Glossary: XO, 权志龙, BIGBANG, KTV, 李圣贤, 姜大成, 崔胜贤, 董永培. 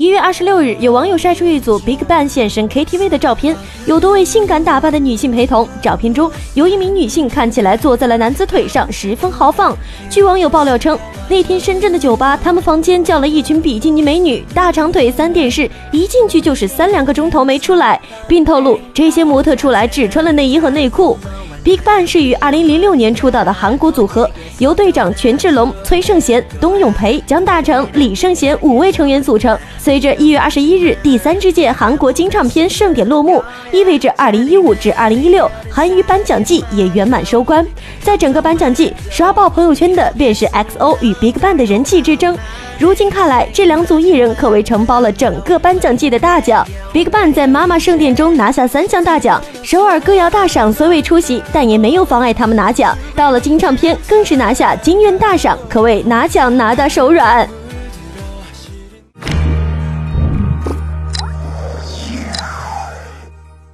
1月26日，有网友晒出一组 BIGBANG 现身 KTV 的照片，有多位性感打扮的女性陪同。照片中有一名女性看起来坐在了男子腿上，十分豪放。据网友爆料称，那天深圳的酒吧，他们房间叫了一群比基尼美女，大长腿3点式，一进去就是3-2个钟头没出来，并透露这些模特出来只穿了内衣和内裤。BIGBANG 是于2006年出道的韩国组合，由队长权志龙、崔胜贤、董永培、姜大成、李圣贤5位成员组成。随着1月21日第3支届韩国金唱片盛典落幕，意味着2015至2016韩娱颁奖季也圆满收官。在整个颁奖季，刷爆朋友圈的便是 XO 与 BIGBANG 的人气之争。如今看来，这两组艺人可谓承包了整个颁奖季的大奖。BIGBANG 在妈妈盛典中拿下3项大奖，首尔歌谣大赏虽未出席，但也没有妨碍他们拿奖。到了金唱片，更是拿下金院大赏，可谓拿奖拿得手软。